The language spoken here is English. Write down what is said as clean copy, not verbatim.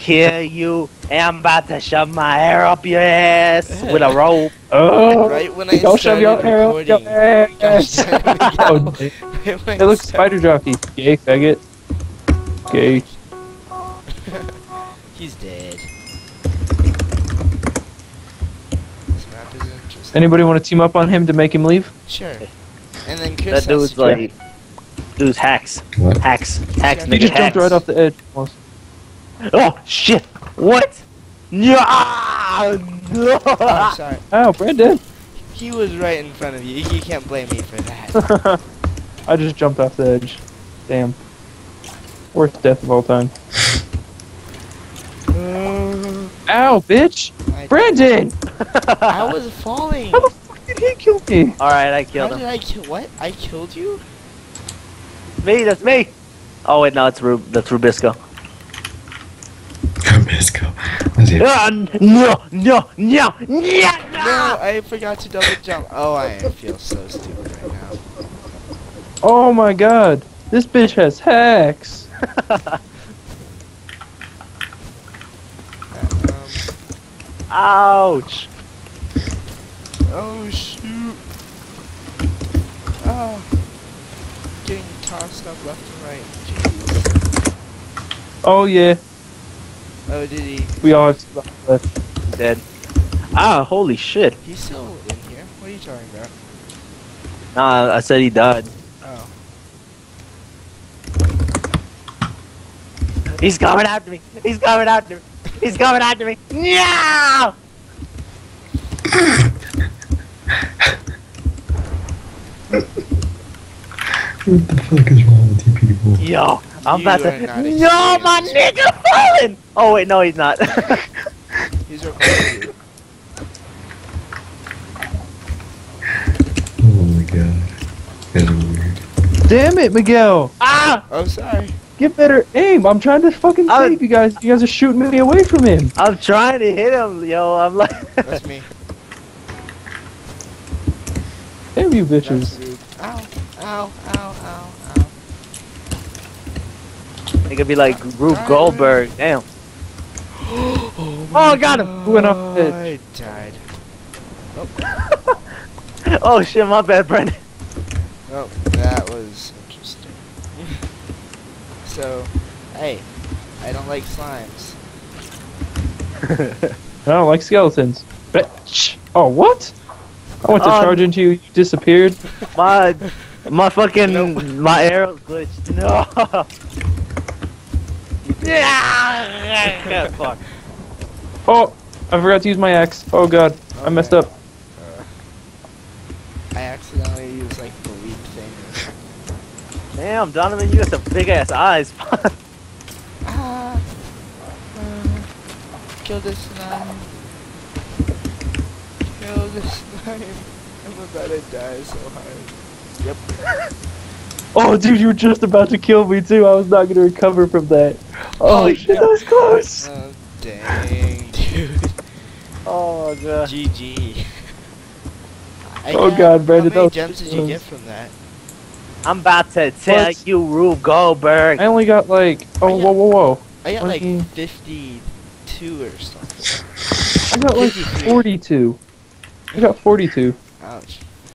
Here you am, about to shove my hair up your ass with a rope. Right when I started recording. Your hair. It looks spider jockey. Gay faggot. Gay. He's dead. This map is interesting. Anybody want to team up on him to make him leave? Sure. And then Chris. That dude's like, dude's hacks. What? Hacks. Hacks. He just jumped right off the edge. Oh shit! What? No! Oh, sorry. Oh, Brandon. He was right in front of you. You can't blame me for that. I just jumped off the edge. Damn. Worst death of all time. Ow, bitch! Brandon! I was falling. How the fuck did he kill me? All right, I killed him. How did I kill? What? I killed you? Me? That's me. Oh wait, no, it's Rube. That's Rubisco. No, I forgot to double jump. Oh, I feel so stupid right now. Oh my god, this bitch has hacks. Ouch. Oh shoot. Oh. Getting tossed up left and right. Jeez. Oh yeah. Oh, did he? We all left. Dead. Ah, holy shit. He's still in here. What are you talking about? Nah, I said he died. Oh. He's coming after me. He's coming after me. He's coming after me. No! What the fuck is wrong with you people? Yo. I'm about to. No, my nigga falling! Oh, wait, no, he's not. He's recording you. Oh my god. That's weird. Damn it, Miguel! Ah! I'm sorry. Get better aim. I'm trying to fucking save you guys. You guys are shooting me away from him. I'm trying to hit him, yo. I'm like. That's me. Damn you bitches. Ow, ow, ow, ow. It could be like Rube Goldberg. Damn. Oh, I got him. Who went off the edge? I died. Oh. Oh shit, my bad, Brendan. Oh, that was interesting. So, hey, I don't like slimes. I don't like skeletons. Bitch. Oh, what? I went to charge into you. You disappeared. My fucking my arrow glitched. No. Yeah! Fuck. Oh, I forgot to use my axe. Oh god, okay. I messed up. I accidentally used like the leap thing. Damn, Donovan, you got some big ass eyes. Kill this slime. Kill this slime. I'm about to die so hard. Yep. Oh, dude, you were just about to kill me, too. I was not going to recover from that. Oh, oh shit, God. That was close. Oh, dang, dude. Oh, God. GG. Oh, God, Brandon. How many gems did you get from that? I'm about to tell you, Rube Goldberg. I only got, like, whoa. I got, like, 52 or something. I got, like, 42. I got 42. Ouch.